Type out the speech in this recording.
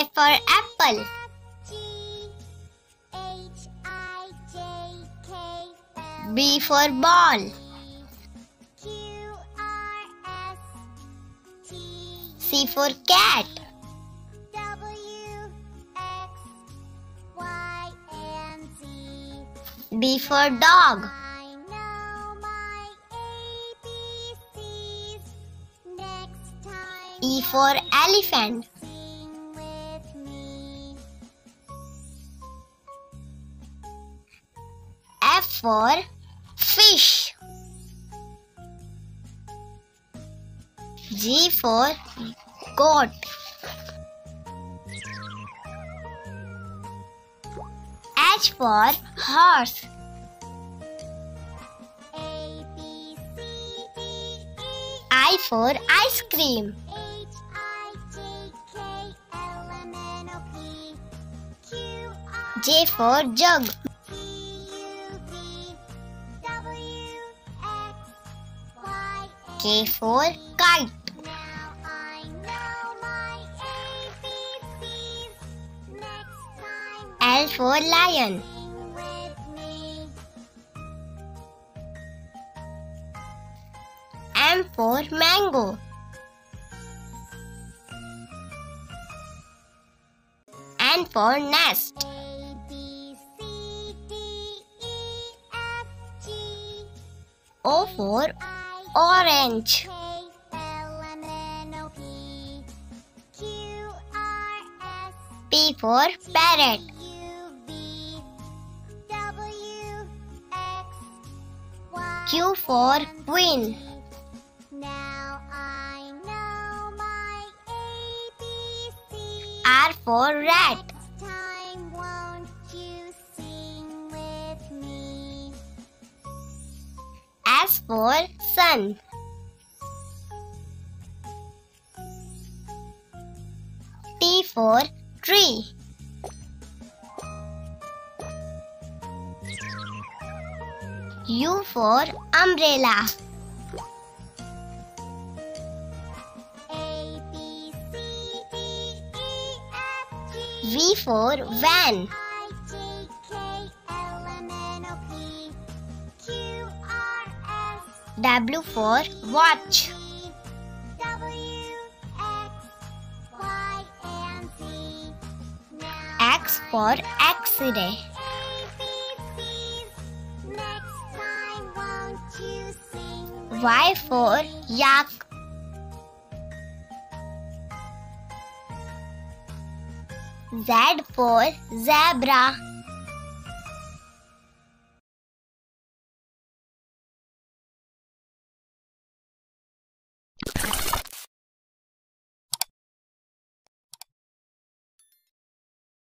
A for apple. B for ball. C for cat. D for dog. E for elephant. F for fish. G for goat. H for horse. I for ice cream. J for jug. K for kite. L for lion. M for mango. N for nest. O for orange. P for parrot. Q for queen. R for rat. S for sun. T for tree. U for umbrella. V for van. W for watch. X for X-ray. Y for yak. Z for zebra.